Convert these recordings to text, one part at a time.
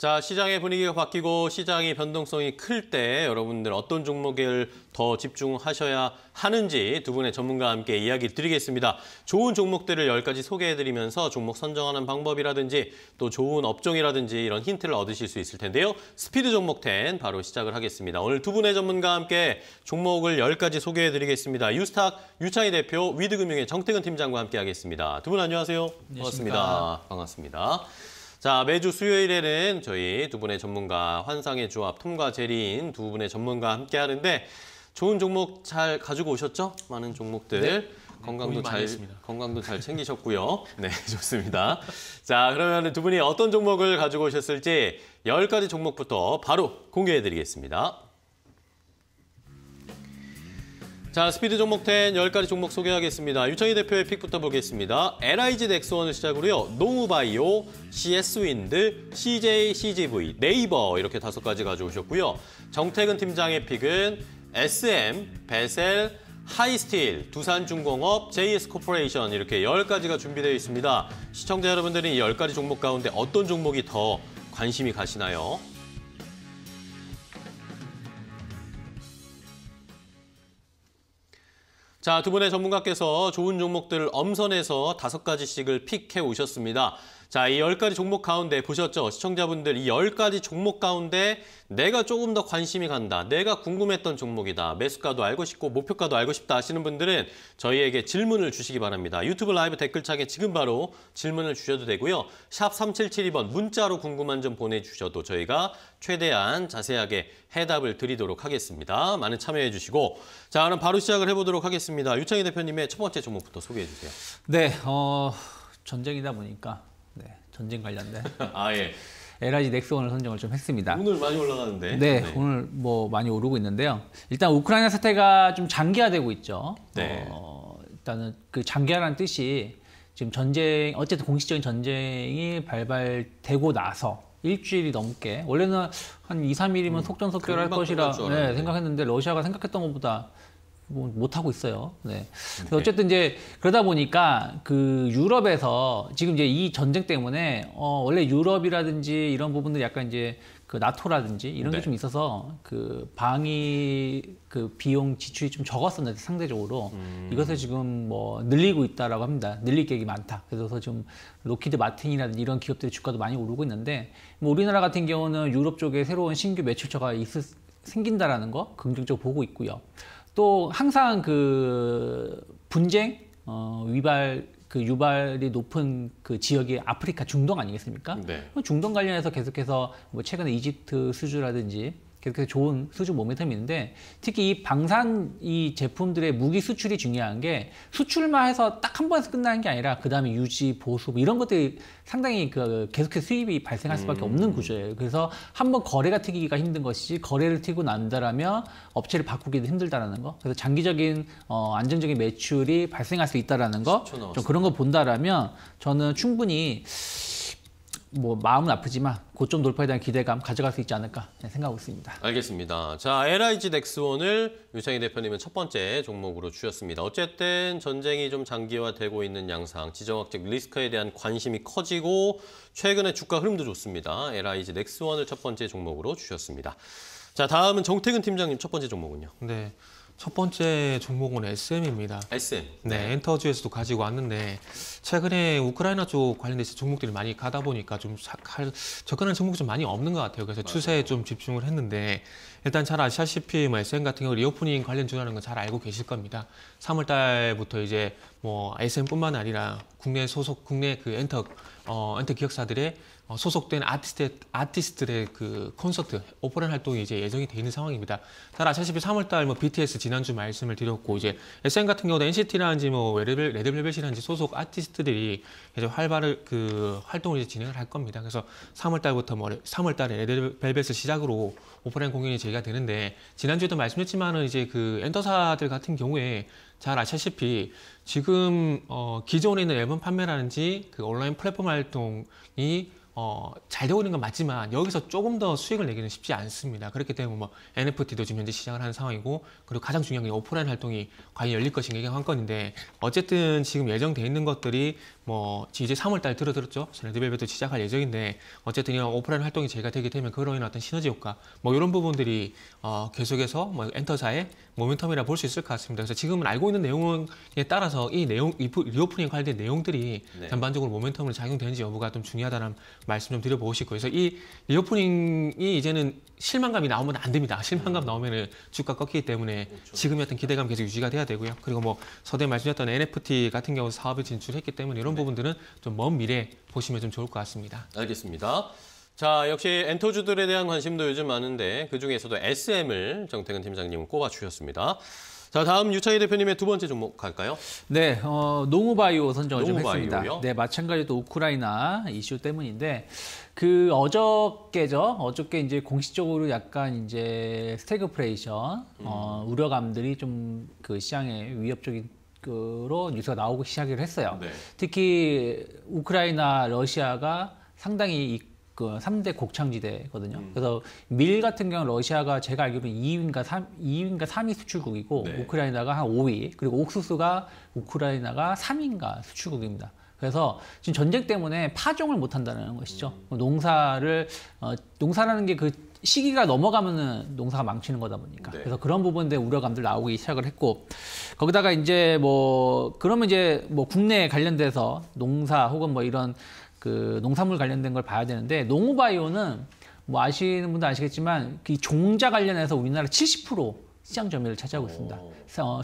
자, 시장의 분위기가 바뀌고 시장의 변동성이 클 때 여러분들 어떤 종목을 더 집중하셔야 하는지 두 분의 전문가와 함께 이야기 드리겠습니다. 좋은 종목들을 10가지 소개해드리면서 종목 선정하는 방법이라든지 또 좋은 업종이라든지 이런 힌트를 얻으실 수 있을 텐데요. 스피드 종목 10 바로 시작을 하겠습니다. 오늘 두 분의 전문가와 함께 종목을 10가지 소개해드리겠습니다. 유스탁 유창희 대표, 위드금융의 정태근 팀장과 함께 하겠습니다. 두 분 안녕하세요. 반갑습니다. 반갑습니다. 자, 매주 수요일에는 저희 두 분의 전문가, 환상의 조합, 톰과 제리인 두 분의 전문가와 함께 하는데 좋은 종목 잘 가지고 오셨죠? 많은 종목들. 네. 건강도 잘 챙기셨고요. 네, 좋습니다. 자, 그러면 두 분이 어떤 종목을 가지고 오셨을지 10가지 종목부터 바로 공개해드리겠습니다. 자, 스피드 종목 10 10가지 종목 소개하겠습니다. 유창희 대표의 픽부터 보겠습니다. LIG 넥스원을 시작으로요. 노우바이오, CS윈드, CJ CGV, 네이버 이렇게 5가지 가져오셨고요. 정태근 팀장의 픽은 SM, 베셀, 하이스틸, 두산중공업, JS 코퍼레이션 이렇게 10가지가 준비되어 있습니다. 시청자 여러분들이 이 10가지 종목 가운데 어떤 종목이 더 관심이 가시나요? 자, 두 분의 전문가께서 좋은 종목들을 엄선해서 5가지씩을 픽해 오셨습니다. 자, 이 10가지 종목 가운데 보셨죠? 시청자분들 이 10가지 종목 가운데 내가 조금 더 관심이 간다, 내가 궁금했던 종목이다, 매수가도 알고 싶고 목표가도 알고 싶다 하시는 분들은 저희에게 질문을 주시기 바랍니다. 유튜브 라이브 댓글창에 지금 바로 질문을 주셔도 되고요. 샵 3772번 문자로 궁금한 점 보내주셔도 저희가 최대한 자세하게 해답을 드리도록 하겠습니다. 많은 참여해 주시고, 자, 그럼 바로 시작을 해보도록 하겠습니다. 유창희 대표님의 첫 번째 종목부터 소개해 주세요. 네, 전쟁이다 보니까 전쟁 관련된 LIG 넥스원을 선정을 좀 했습니다. 오늘 많이 올라가는데. 네, 오늘 뭐 많이 오르고 있는데요. 일단 우크라이나 사태가 좀 장기화되고 있죠. 네. 일단은 그 장기화라는 뜻이 지금 전쟁, 어쨌든 공식적인 전쟁이 발발되고 나서 일주일이 넘게, 원래는 한 2~3일이면 속전속결할 것이라 생각했는데 러시아가 생각했던 것보다 못하고 있어요. 네. 어쨌든 이제 그러다 보니까 그 유럽에서 지금 이제 이 전쟁 때문에 원래 유럽이라든지 이런 부분들 약간 이제 그 나토라든지 이런 게 좀 있어서 그 방위 그 비용 지출이 좀 적었었는데 상대적으로 이것을 지금 뭐 늘리고 있다라고 합니다. 늘릴 계획이 많다. 그래서 좀 록히드 마틴이라든지 이런 기업들의 주가도 많이 오르고 있는데 뭐 우리나라 같은 경우는 유럽 쪽에 새로운 신규 매출처가 생긴다라는 거 긍정적으로 보고 있고요. 또 항상 그 분쟁 유발이 높은 그 지역이 아프리카 중동 아니겠습니까? 네. 중동 관련해서 계속해서 뭐 최근에 이집트 수주라든지 계속해서 좋은 수주 모멘텀인데 특히 이 방산 이 제품들의 무기 수출이 중요한 게 수출만 해서 딱 한 번에서 끝나는 게 아니라 그 다음에 유지 보수 뭐 이런 것들이 상당히 그 계속해서 수입이 발생할 수밖에 없는 구조예요. 그래서 한 번 거래가 튀기기가 힘든 것이지 거래를 튀고 난다라면 업체를 바꾸기도 힘들다라는 거. 그래서 장기적인 안정적인 매출이 발생할 수 있다라는 거. 좀 그런 거 본다라면 저는 충분히. 뭐 마음은 아프지만 고점 돌파에 대한 기대감 가져갈 수 있지 않을까 생각하고 있습니다. 알겠습니다. 자, LIG 넥스원을 유창희 대표님은 첫 번째 종목으로 주셨습니다. 어쨌든 전쟁이 좀 장기화되고 있는 양상, 지정학적 리스크에 대한 관심이 커지고 최근에 주가 흐름도 좋습니다. LIG 넥스원을 첫 번째 종목으로 주셨습니다. 자, 다음은 정태근 팀장님 첫 번째 종목은요? 네, 첫 번째 종목은 SM입니다. SM. 네, 엔터주에서도 가지고 왔는데 최근에 우크라이나 쪽 관련돼서 종목들이 많이 가다 보니까 좀 접근할 종목이 좀 많이 없는 것 같아요. 그래서 추세에 좀 집중을 했는데 일단 잘 아시다시피 뭐 SM 같은 경우 리오프닝 관련 주라는 건 잘 알고 계실 겁니다. 3월 달부터 이제 뭐 SM뿐만 아니라 국내 그 엔터 기업사들의 소속된 아티스트들의 그 콘서트, 오프라인 활동이 이제 예정이 돼 있는 상황입니다. 잘 아시다시피 3월달 뭐 BTS 지난주 말씀을 드렸고 이제 SM 같은 경우도 NCT라든지 뭐 레드벨벳이라든지 소속 아티스트들이 이제 활발한 그 활동을 이제 진행을 할 겁니다. 그래서 3월달부터 뭐 3월달에 레드벨벳을 시작으로 오프라인 공연이 제기가 되는데 지난주에도 말씀드렸지만은 이제 그 엔터사들 같은 경우에 잘 아시다시피 지금 기존에 있는 앨범 판매라든지 그 온라인 플랫폼 활동이 잘 되고 있는 건 맞지만 여기서 조금 더 수익을 내기는 쉽지 않습니다. 그렇기 때문에 뭐 NFT도 지금 현재 시작을 하는 상황이고 그리고 가장 중요한 게 오프라인 활동이 과연 열릴 것인가 이게 관건인데 어쨌든 지금 예정돼 있는 것들이 뭐 이제 3월달 들어들었죠. 셀렉트밸브도 시작할 예정인데 어쨌든 이런 오프라인 활동이 제가 되게 되면 그런 어떤 시너지 효과 뭐 이런 부분들이 계속해서 뭐 엔터사의 모멘텀이라 볼 수 있을 것 같습니다. 그래서 지금은 알고 있는 내용에 따라서 이 내용 리오프닝 관련된 내용들이 네. 전반적으로 모멘텀으로 작용되는지 여부가 좀 중요하다는 말씀 좀 드려보고 싶고 그래서 이 리오프닝이 이제는 실망감이 나오면 안 됩니다. 실망감 나오면은 주가 꺾이기 때문에 그렇죠. 지금의 어떤 기대감 계속 유지가 돼야 되고요. 그리고 뭐 서두에 말씀드렸던 NFT 같은 경우 사업을 진출했기 때문에 이런 부분들은 좀 먼 미래 보시면 좀 좋을 것 같습니다. 알겠습니다. 자, 역시 엔터주들에 대한 관심도 요즘 많은데 그중에서도 SM을 정태근 팀장님은 꼽아주셨습니다. 자, 다음 유창희 대표님의 두 번째 종목 갈까요? 네, 노우바이오 선정을 노우바이오요? 좀 했습니다. 네, 마찬가지로 우크라이나 이슈 때문인데 그 어저께 이제 공식적으로 약간 이제 스태그플레이션 우려감들이 좀 그 시장에 위협적인 으로 뉴스가 나오고 시작을 했어요. 네. 특히 우크라이나 러시아가 상당히 그 3대 곡창지대거든요. 그래서 밀 같은 경우는 러시아가 제가 알기로는 2위인가 3위 수출국이고 네. 우크라이나가 한 5위, 그리고 옥수수가 우크라이나가 3위인가 수출국입니다. 그래서 지금 전쟁 때문에 파종을 못 한다는 것이죠. 농사라는 게 그 시기가 넘어가면은 농사가 망치는 거다 보니까. 네. 그래서 그런 부분에 우려감들 나오기 시작을 했고, 거기다가 이제 뭐, 그러면 이제 뭐 국내에 관련돼서 농사 혹은 뭐 이런 그 농산물 관련된 걸 봐야 되는데, 노우바이오는 뭐 아시는 분도 아시겠지만, 이 종자 관련해서 우리나라 70% 시장 점유율을 차지하고 있습니다.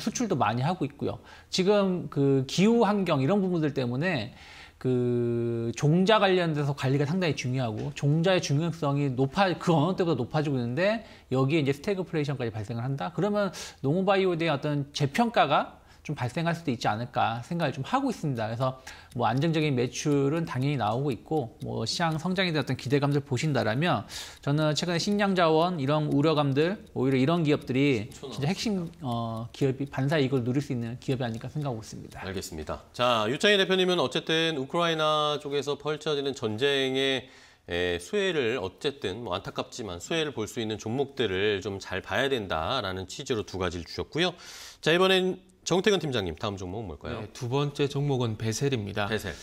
수출도 많이 하고 있고요. 지금 그 기후 환경 이런 부분들 때문에 그 종자 관련돼서 관리가 상당히 중요하고 종자의 중요성이 그 어느 때보다 높아지고 있는데 여기에 이제 스태그플레이션까지 발생을 한다. 그러면 노우바이오에 대한 어떤 재평가가 좀 발생할 수도 있지 않을까 생각을 좀 하고 있습니다. 그래서 뭐 안정적인 매출은 당연히 나오고 있고 뭐 시장 성장에 대한 어떤 기대감들 보신다라면 저는 최근에 식량자원 이런 우려감들 오히려 이런 기업들이 진짜 핵심 기업이 반사 이익을 누릴 수 있는 기업이 아닐까 생각하고 있습니다. 알겠습니다. 자, 유창희 대표님은 어쨌든 우크라이나 쪽에서 펼쳐지는 전쟁의 수혜를 어쨌든 뭐 안타깝지만 수혜를 볼 수 있는 종목들을 좀 잘 봐야 된다라는 취지로 두 가지를 주셨고요. 자, 이번엔 정태근 팀장님, 다음 종목은 뭘까요? 네, 두 번째 종목은 베셀입니다. 베셀.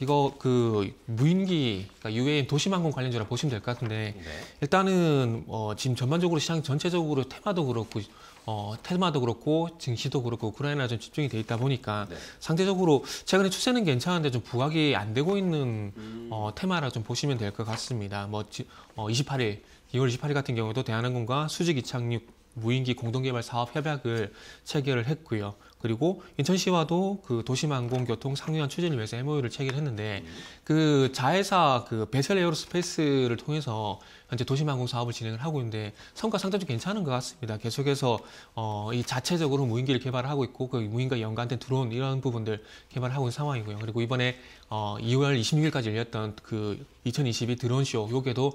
이거 그 무인기, 그러니까 UAM 도심항공 관련주라 보시면 될 것 같은데 네. 일단은 지금 전반적으로 시장 전체적으로 테마도 그렇고 증시도 그렇고 우크라이나 좀 집중이 돼 있다 보니까 네. 상대적으로 최근에 추세는 괜찮은데 좀 부각이 안 되고 있는 테마라 좀 보시면 될 것 같습니다. 뭐 2월 28일 같은 경우도 대한항공과 수직 이착륙 무인기 공동개발 사업 협약을 체결을 했고요. 그리고 인천시와도 그 도심항공교통 상용화 추진을 위해서 MOU를 체결했는데 그 자회사 그 베셀 에어로스페이스를 통해서 현재 도심항공 사업을 진행을 하고 있는데 성과 상당히 괜찮은 것 같습니다. 계속해서 이 자체적으로 무인기를 개발을 하고 있고 그 무인과 연관된 드론 이런 부분들 개발을 하고 있는 상황이고요. 그리고 이번에 2월 26일까지 열렸던 그 2022 드론쇼 요게도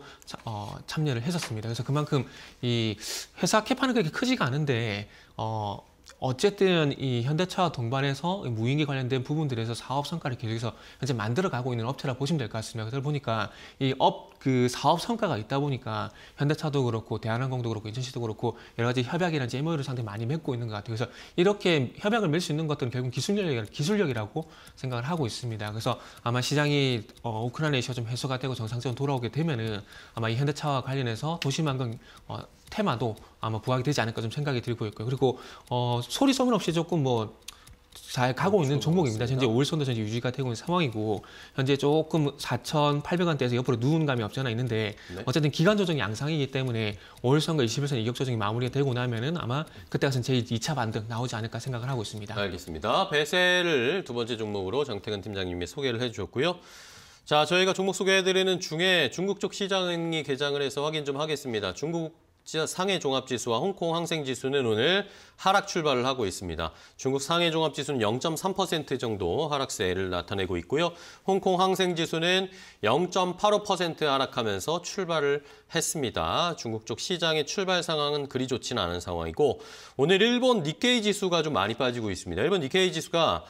참여를 했었습니다. 그래서 그만큼 이 회사 캐파는 그렇게 크지가 않은데 어쨌든 이 현대차와 동반해서 무인기 관련된 부분들에서 사업 성과를 계속해서 현재 만들어가고 있는 업체라 보시면 될 것 같습니다. 그러다 보니까 이 사업 성과가 있다 보니까 현대차도 그렇고 대한항공도 그렇고 인천시도 그렇고 여러 가지 협약이라든지 MOU를 상당히 많이 맺고 있는 것 같아요. 그래서 이렇게 협약을 맺을 수 있는 것들은 결국 기술력이라고 생각을 하고 있습니다. 그래서 아마 시장이 우크라이나 이슈가 좀 해소가 되고 정상적으로 돌아오게 되면은 아마 이 현대차와 관련해서 도심항공 테마도 아마 부각이 되지 않을까 좀 생각이 들고 있고요. 그리고 소리 소문 없이 조금 뭐 잘 가고 있는 종목입니다. 현재 5일선도 현재 유지가 되고 있는 상황이고 현재 조금 4,800원대에서 옆으로 누운 감이 없지 않아 있는데 네. 어쨌든 기간 조정이 양상이기 때문에 5일선과 21선 이격 조정이 마무리가 되고 나면은 아마 그때 가서는 제2차 반등 나오지 않을까 생각을 하고 있습니다. 알겠습니다. 베셀을 두 번째 종목으로 정태근 팀장님이 소개를 해주셨고요. 자, 저희가 종목 소개해드리는 중에 중국 쪽 시장이 개장을 해서 확인 좀 하겠습니다. 중국 상해 종합지수와 홍콩 항생지수는 오늘 하락 출발을 하고 있습니다. 중국 상해 종합지수는 0.3% 정도 하락세를 나타내고 있고요. 홍콩 항생지수는 0.85% 하락하면서 출발을 했습니다. 중국 쪽 시장의 출발 상황은 그리 좋지는 않은 상황이고 오늘 일본 니케이 지수가 좀 많이 빠지고 있습니다. 일본 니케이 지수가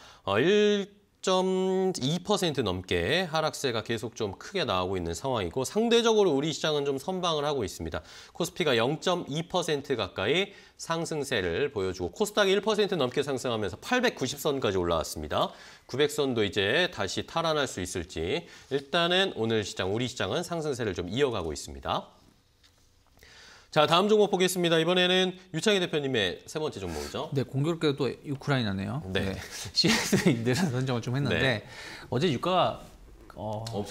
10.2% 넘게 하락세가 계속 좀 크게 나오고 있는 상황이고 상대적으로 우리 시장은 좀 선방을 하고 있습니다. 코스피가 0.2% 가까이 상승세를 보여주고 코스닥이 1% 넘게 상승하면서 890선까지 올라왔습니다. 900선도 이제 다시 탈환할 수 있을지 일단은 오늘 시장, 우리 시장은 상승세를 좀 이어가고 있습니다. 자, 다음 종목 보겠습니다. 이번에는 유창희 대표님의 세 번째 종목이죠. 네, 공교롭게도 또 우크라이나네요. 네. CS윈드 선정을 좀 했는데 네. 어제 유가가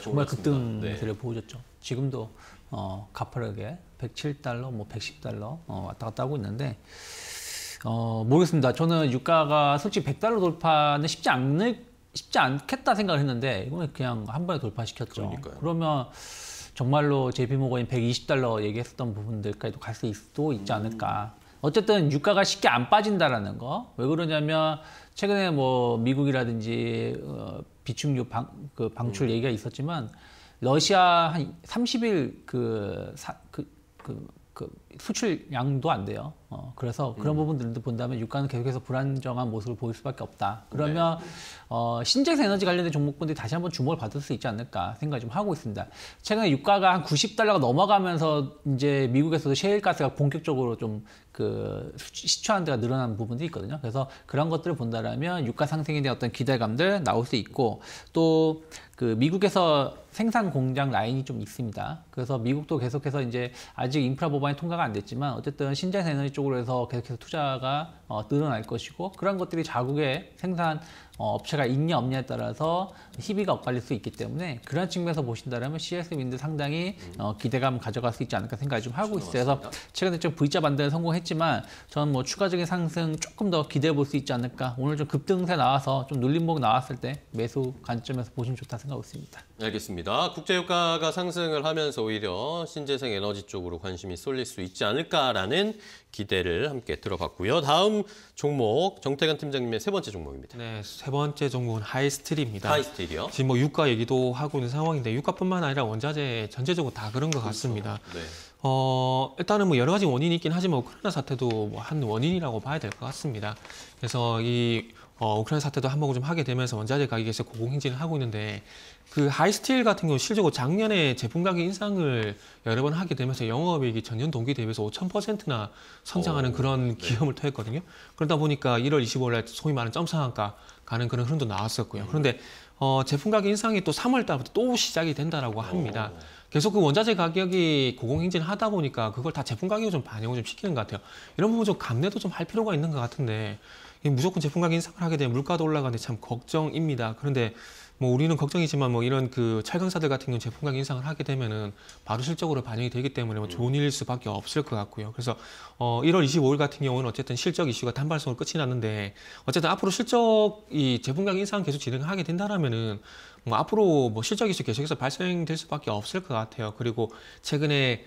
정말 급등세를 네. 보여줬죠. 지금도 가파르게 107달러, 뭐 110달러 왔다 갔다 하고 있는데 모르겠습니다. 저는 유가가 솔직히 100달러 돌파는 쉽지 않겠다 생각을 했는데 이건 그냥 한 번에 돌파시켰죠. 그러니까요. 그러면 정말로 JP모건이 120달러 얘기했었던 부분들까지도 갈 수도 있지 않을까. 어쨌든 유가가 쉽게 안 빠진다라는 거. 왜 그러냐면 최근에 뭐 미국이라든지 비축유 방출 얘기가 있었지만 러시아 한 30일 수출량도 안 돼요. 그래서 그런 부분들도 본다면 유가는 계속해서 불안정한 모습을 보일 수밖에 없다. 그러면 네. 신재생 에너지 관련된 종목분들이 다시 한번 주목을 받을 수 있지 않을까 생각을 좀 하고 있습니다. 최근에 유가가 한 90달러가 넘어가면서 이제 미국에서도 셰일가스가 본격적으로 좀 시추하는 데가 늘어난 부분도 있거든요. 그래서 그런 것들을 본다라면 유가 상승에 대한 어떤 기대감들 나올 수 있고 또 그 미국에서 생산 공장 라인이 좀 있습니다. 그래서 미국도 계속해서 이제 아직 인프라 법안이 통과가 안 됐지만 어쨌든 신재생 에너지 쪽으로 해서 계속해서 투자가 늘어날 것이고 그런 것들이 자국의 생산 업체가 있냐 없냐에 따라서 희비가 엇갈릴 수 있기 때문에 그런 측면에서 보신다면 CS윈드 상당히 기대감 가져갈 수 있지 않을까 생각을 좀 하고 있어요. 그래서 최근에 좀 V자 반등에 성공했지만 저는 뭐 추가적인 상승 조금 더 기대해 볼 수 있지 않을까. 오늘 좀 급등세 나와서 좀 눌림목 나왔을 때 매수 관점에서 보시면 좋다 생각하고 있습니다. 알겠습니다. 국제유가가 상승을 하면서 오히려 신재생 에너지 쪽으로 관심이 쏠릴 수 있지 않을까라는 기대를 함께 들어봤고요. 다음 종목 정태근 팀장님의 세 번째 종목입니다. 네. 세 번째 종목은 하이스틸입니다. 하이스틸이요? 지금 뭐 유가 얘기도 하고 있는 상황인데 유가뿐만 아니라 원자재 전체적으로 다 그런 것 같습니다. 네. 일단은 뭐 여러 가지 원인이 있긴 하지만 우크라이나 사태도 뭐 한 원인이라고 봐야 될 것 같습니다. 그래서 이 우크라이나 사태도 한몫을 좀 하게 되면서 원자재 가격에서 고공행진을 하고 있는데 그 하이스틸 같은 경우 실적으로 작년에 제품 가격 인상을 여러 번 하게 되면서 영업이익이 전년 동기 대비해서 5,000%나 성장하는 그런 기염을 토했거든요. 그러다 보니까 1월 25일 날 소위 말하는 점상한가 가는 그런 흐름도 나왔었고요. 그런데 제품 가격 인상이 또 3월 달부터 또 시작이 된다라고 합니다. 계속 그 원자재 가격이 고공행진하다 보니까 그걸 다 제품 가격으로 좀 반영을 좀 시키는 것 같아요. 이런 부분 좀 감내도 좀 할 필요가 있는 것 같은데 무조건 제품 가격 인상을 하게 되면 물가도 올라가는데 참 걱정입니다. 그런데 뭐 우리는 걱정이지만 뭐 이런 그 철강사들 같은 경우 제품 가격 인상을 하게 되면은 바로 실적으로 반영이 되기 때문에 뭐 좋은 일일 수밖에 없을 것 같고요. 그래서 1월 25일 같은 경우는 어쨌든 실적 이슈가 단발성으로 끝이 났는데 어쨌든 앞으로 실적이 제품 가격 인상 계속 진행하게 된다라면은 뭐 앞으로 뭐 실적 이슈 계속해서 발생될 수밖에 없을 것 같아요. 그리고 최근에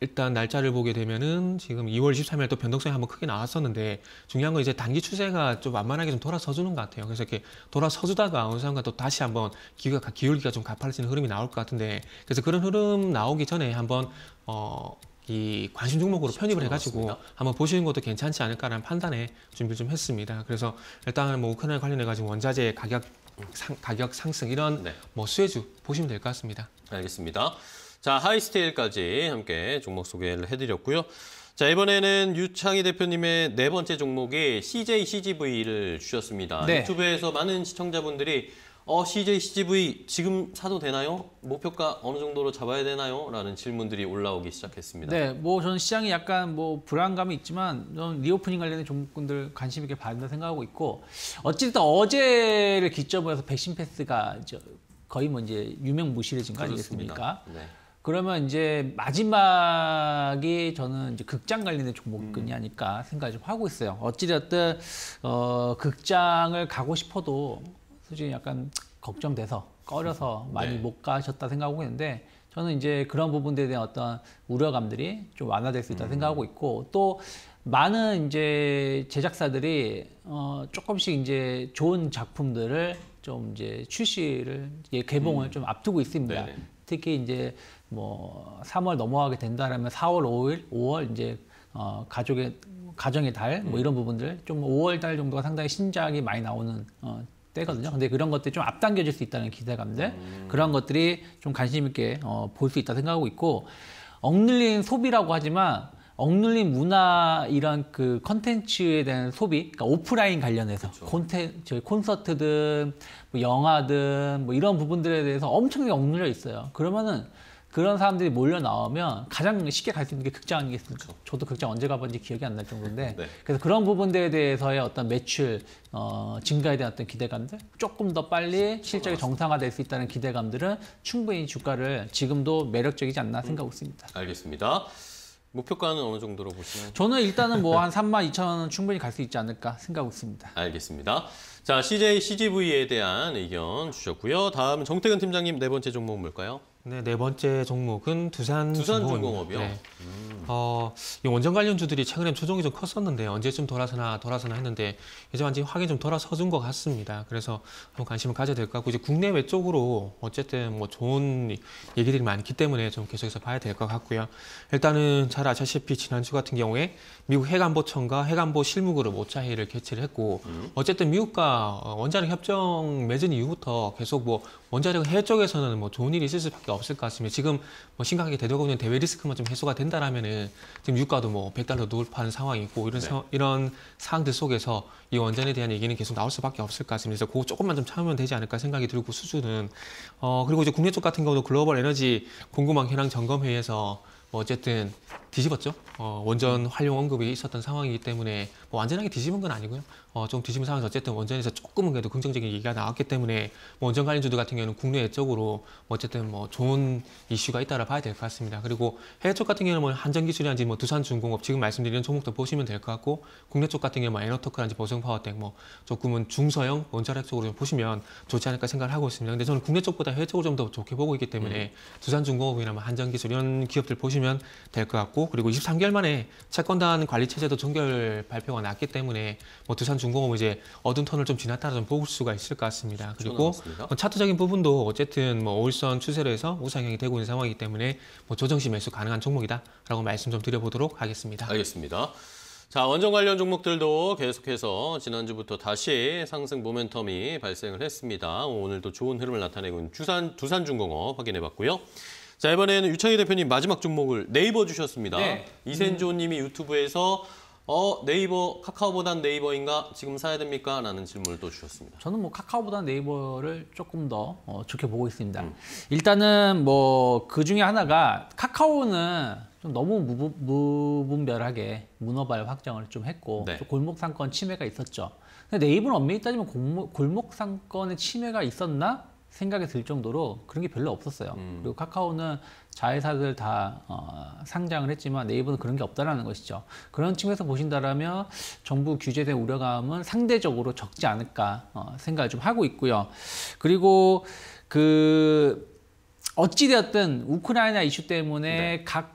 일단 날짜를 보게 되면은 지금 2월 23일 또 변동성이 한번 크게 나왔었는데 중요한 건 이제 단기 추세가 좀 완만하게 좀 돌아서주는 것 같아요. 그래서 이렇게 돌아서주다가 어느 순간 또 다시 한번 기울기가 좀 가파르지는 흐름이 나올 것 같은데 그래서 그런 흐름 나오기 전에 한번 이 관심 종목으로 편입을 해가지고 맞습니다. 한번 보시는 것도 괜찮지 않을까라는 판단에 준비를 좀 했습니다. 그래서 일단 뭐 우크라이나 관련해가지고 원자재 가격 상승 이런 네. 뭐 수혜주 보시면 될 것 같습니다. 알겠습니다. 자, 하이스틸까지 함께 종목 소개를 해드렸고요. 자, 이번에는 유창희 대표님의 네 번째 종목이 CJ CGV를 주셨습니다. 네. 유튜브에서 많은 시청자분들이 CJ CGV 지금 사도 되나요? 목표가 어느 정도로 잡아야 되나요? 라는 질문들이 올라오기 시작했습니다. 네, 뭐 저는 시장이 약간 뭐 불안감이 있지만 저는 리오프닝 관련된 종목군들 관심 있게 봐야 된다 생각하고 있고 어쨌든 어제를 기점으로 해서 백신 패스가 거의 뭐 이제 유명무실해진 거 아니겠습니까? 네. 그러면 이제 마지막이 저는 이제 극장 관련된 종목군이 아닐까 생각을 좀 하고 있어요. 어찌됐든 극장을 가고 싶어도 솔직히 약간 걱정돼서 꺼려서 많이 네. 못 가셨다 생각하고 있는데 저는 이제 그런 부분들에 대한 어떤 우려감들이 좀 완화될 수 있다 생각하고 있고 또 많은 이제 제작사들이 조금씩 이제 좋은 작품들을 좀 이제 출시를 개봉을 좀 앞두고 있습니다. 네네. 특히 이제 뭐 3월 넘어가게 된다라면 4월 5일, 5월 이제 가정의 달 뭐 이런 부분들 좀 5월 달 정도가 상당히 신작이 많이 나오는 때거든요. 근데 그런 것들이 좀 앞당겨질 수 있다는 기대감들, 그런 것들이 좀 관심 있게 볼 수 있다 생각하고 있고, 억눌린 소비라고 하지만 억눌린 문화 이런 그 컨텐츠에 대한 소비, 그러니까 오프라인 관련해서 콘서트든 뭐 영화든 뭐 이런 부분들에 대해서 엄청나게 억눌려 있어요. 그러면은 그런 사람들이 몰려 나오면 가장 쉽게 갈 수 있는 게 극장 아니겠습니까? 그렇죠. 저도 극장 언제 가봤는지 기억이 안 날 정도인데 네. 그래서 그런 부분들에 대해서의 어떤 매출 증가에 대한 어떤 기대감들, 조금 더 빨리 실적이 정상화될 수 있다는 기대감들은 충분히 주가를 지금도 매력적이지 않나 생각하고 있습니다. 알겠습니다. 목표가는 어느 정도로 보시나요? 저는 일단은 뭐 한 32,000원은 충분히 갈 수 있지 않을까 생각하고 있습니다. 알겠습니다. 자, CJ CGV에 대한 의견 주셨고요. 다음은 정태근 팀장님 네 번째 종목 뭘까요? 네, 네 번째 종목은 두산중공업이요. 네. 이 원전 관련주들이 최근에 조정이 좀 컸었는데 언제쯤 돌아서나 했는데 이제 완전히 확인 좀 돌아서준 것 같습니다. 그래서 한번 관심을 가져야 될 것 같고, 이제 국내외 쪽으로 어쨌든 뭐 좋은 얘기들이 많기 때문에 좀 계속해서 봐야 될 것 같고요. 일단은 잘 아시다시피 지난주 같은 경우에 미국 해관보청과 해관보 실무그룹 5차 회의를 개최를 했고, 어쨌든 미국과 원자력 협정 맺은 이후부터 계속 뭐 원자력 해외 쪽에서는 뭐 좋은 일이 있을 수밖에 없을 것 같습니다. 지금 뭐 심각하게 되돌고 있는 대외 리스크만 좀 해소가 된다라면은 지금 유가도 뭐 $100 돌파하는 상황이고 이런 네. 이런 상황들 속에서 이 원전에 대한 얘기는 계속 나올 수밖에 없을 것 같습니다. 그래서 그거 조금만 좀 참으면 되지 않을까 생각이 들고, 수준은 그리고 이제 국내 쪽 같은 경우도 글로벌 에너지 공급망 현황 점검 회의에서 뭐 어쨌든 뒤집었죠. 원전 활용 언급이 있었던 상황이기 때문에 뭐 완전하게 뒤집은 건 아니고요. 좀 뒤집은 상황에서 어쨌든 원전에서 조금은 그래도 긍정적인 얘기가 나왔기 때문에 뭐 원전 관련주들 같은 경우는 국내 쪽으로 어쨌든 뭐 좋은 이슈가 있다라 봐야 될 것 같습니다. 그리고 해외 쪽 같은 경우는 뭐 한전기술이라든지 뭐 두산중공업 지금 말씀드린 종목도 보시면 될 것 같고, 국내 쪽 같은 경우는 에너토크라든지 보성파워텍 뭐 조금은 중서형 원자력 쪽으로 보시면 좋지 않을까 생각을 하고 있습니다. 근데 저는 국내 쪽보다 해외 쪽을 좀 더 좋게 보고 있기 때문에 두산중공업이나 뭐 한전기술 이런 기업들 보시면 될 것 같고, 그리고 23개월 만에 채권단 관리 체제도 종결 발표가 났기 때문에 뭐 두산중공업 이제 어두운 턴을 좀 지났다라 좀 볼 수가 있을 것 같습니다. 그리고 차트적인 부분도 어쨌든 뭐 오일선 추세로 해서 우상향이 되고 있는 상황이기 때문에 뭐 조정시 매수 가능한 종목이다라고 말씀 좀 드려보도록 하겠습니다. 알겠습니다. 자, 원전 관련 종목들도 계속해서 지난주부터 다시 상승 모멘텀이 발생을 했습니다. 오늘도 좋은 흐름을 나타내고 있는 두산중공업 확인해봤고요. 자, 이번에는 유창희 대표님 마지막 종목을 네이버 주셨습니다. 네. 이센조 님이 유튜브에서 네이버, 카카오보단 네이버인가? 지금 사야 됩니까? 라는 질문을 또 주셨습니다. 저는 뭐 카카오보단 네이버를 조금 더 좋게 보고 있습니다. 일단은 뭐 그 중에 하나가, 카카오는 좀 너무 무분별하게 문어발 확정을 좀 했고 네. 좀 골목상권 침해가 있었죠. 근데 네이버는 엄밀히 따지면 골목상권의 침해가 있었나? 생각이 들 정도로 그런 게 별로 없었어요. 그리고 카카오는 자회사들 다 상장을 했지만 네이버는 그런 게 없다라는 것이죠. 그런 측면에서 보신다라면 정부 규제에 대한 우려감은 상대적으로 적지 않을까 생각을 좀 하고 있고요. 그리고 그 어찌되었든 우크라이나 이슈 때문에 네. 각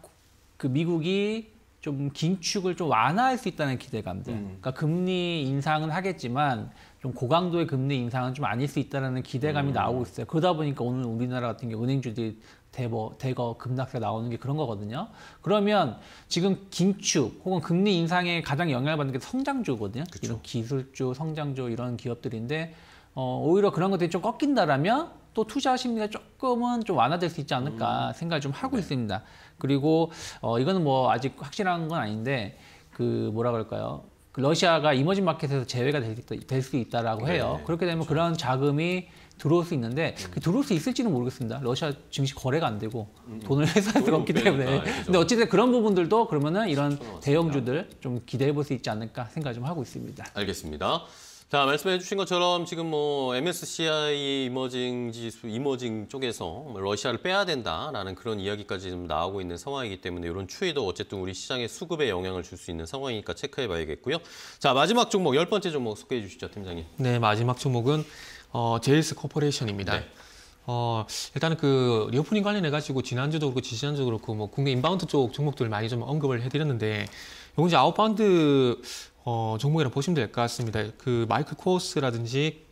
그 미국이 좀 긴축을 좀 완화할 수 있다는 기대감들. 그러니까 금리 인상은 하겠지만 좀 고강도의 금리 인상은 좀 아닐 수 있다는 기대감이 나오고 있어요. 그러다 보니까 오늘 우리나라 같은 경우 은행주들이 대거 급락세 나오는 게 그런 거거든요. 그러면 지금 긴축 혹은 금리 인상에 가장 영향을 받는 게 성장주거든요. 그쵸. 이런 기술주, 성장주 이런 기업들인데 오히려 그런 것들이 좀 꺾인다라면 또 투자 심리가 조금은 좀 완화될 수 있지 않을까 생각을 좀 하고 네. 있습니다. 그리고 이거는 뭐 아직 확실한 건 아닌데 그 뭐라 그럴까요? 러시아가 이머징 마켓에서 제외가 될 수 있다라고 해요. 네, 그렇게 되면 그렇죠. 그런 자금이 들어올 수 있는데 들어올 수 있을지는 모르겠습니다. 러시아 증시 거래가 안 되고 돈을 회수할 수가 없기 때문에. 근데 어쨌든 그런 부분들도 그러면은 이런 대형주들 좀 기대해 볼 수 있지 않을까 생각 좀 하고 있습니다. 알겠습니다. 자, 말씀해 주신 것처럼 지금 뭐 MSCI 이머징 지수, 이머징 쪽에서 러시아를 빼야 된다라는 그런 이야기까지 좀 나오고 있는 상황이기 때문에 이런 추이도 어쨌든 우리 시장의 수급에 영향을 줄 수 있는 상황이니까 체크해 봐야겠고요. 자, 마지막 종목, 10번째 종목 소개해 주시죠, 팀장님. 네, 마지막 종목은 제일스 코퍼레이션입니다. 네. 일단은 그 리오프닝 관련해가지고 지난주도 그렇고 지지난주도 그렇고 뭐 국내 인바운드 쪽 종목들 많이 좀 언급을 해드렸는데 요건 이제 아웃바운드 종목이라고 보시면 될 것 같습니다. 그 마이클 코어스라든지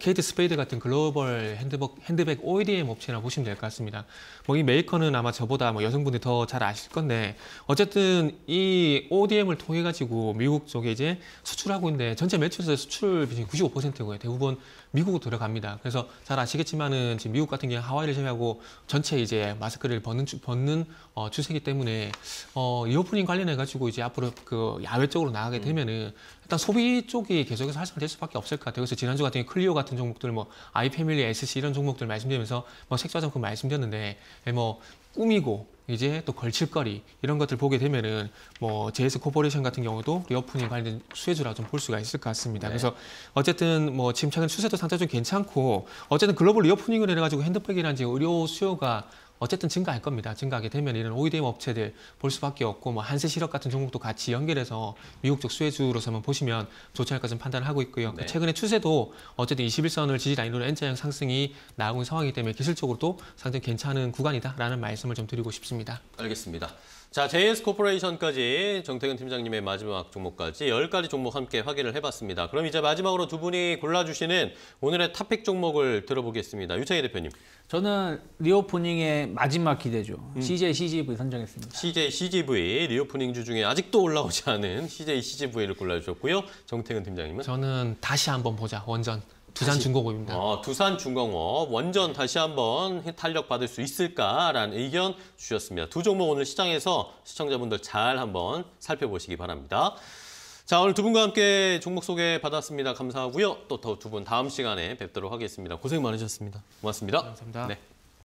케이트 스페이드 같은 글로벌 핸드백 OEM 업체라고 보시면 될 것 같습니다. 뭐 이 메이커는 아마 저보다 뭐 여성분들이 더 잘 아실 건데 어쨌든 이 ODM을 통해 가지고 미국 쪽에 이제 수출하고 있는데 전체 매출에서 수출 비중이 95%고요. 대부분 미국으로 들어갑니다. 그래서 잘 아시겠지만은 지금 미국 같은 경우 하와이를 제외하고 전체 이제 마스크를 벗는 추세이기 때문에 리오프닝 관련해 가지고 이제 앞으로 그 야외 쪽으로 나가게 되면은 일단 소비 쪽이 계속해서 활성화될 수밖에 없을 것 같아요. 그래서 지난주 같은 경우 클리오 같은 종목들, 뭐 아이패밀리, SC 이런 종목들 말씀드리면서 뭐 색조화장품 말씀드렸는데 뭐 꾸미고 이제 또 걸칠거리 이런 것들 보게 되면은 뭐 JS 코퍼레이션 같은 경우도 리오프닝 관련된 수혜주라 좀 볼 수가 있을 것 같습니다. 네. 그래서 어쨌든 뭐 지금 최근 추세도 상당히 좀 괜찮고 어쨌든 글로벌 리오프닝을 해가지고 핸드백이라는 의료 수요가 어쨌든 증가할 겁니다. 증가하게 되면 이런 OEM 업체들 볼 수밖에 없고 뭐 한세실업 같은 종목도 같이 연결해서 미국 쪽 수혜주로서만 보시면 좋지 않을까 좀 판단을 하고 있고요. 네. 최근에 추세도 어쨌든 21선을 지지 라인으로 N자형 상승이 나오고 있는 상황이기 때문에 기술적으로도 상당히 괜찮은 구간이다라는 말씀을 좀 드리고 싶습니다. 알겠습니다. 자, JS 코퍼레이션까지 정태근 팀장님의 마지막 종목까지 10가지 종목 함께 확인을 해봤습니다. 그럼 이제 마지막으로 두 분이 골라주시는 오늘의 탑픽 종목을 들어보겠습니다. 유창희 대표님. 저는 리오프닝의 마지막 기대죠. CJ CGV 선정했습니다. CJ CGV, 리오프닝주 중에 아직도 올라오지 않은 CJ CGV를 골라주셨고요. 정태근 팀장님은? 저는 다시 한번 보자, 원전. 두산중공업입니다. 두산중공업 원전 다시 한번 탄력받을 수 있을까라는 의견 주셨습니다. 두 종목 오늘 시장에서 시청자분들 잘 한번 살펴보시기 바랍니다. 자, 오늘 두 분과 함께 종목 소개 받았습니다. 감사하고요. 또 두 분 다음 시간에 뵙도록 하겠습니다. 고생 많으셨습니다. 고맙습니다. 감사합니다. 네.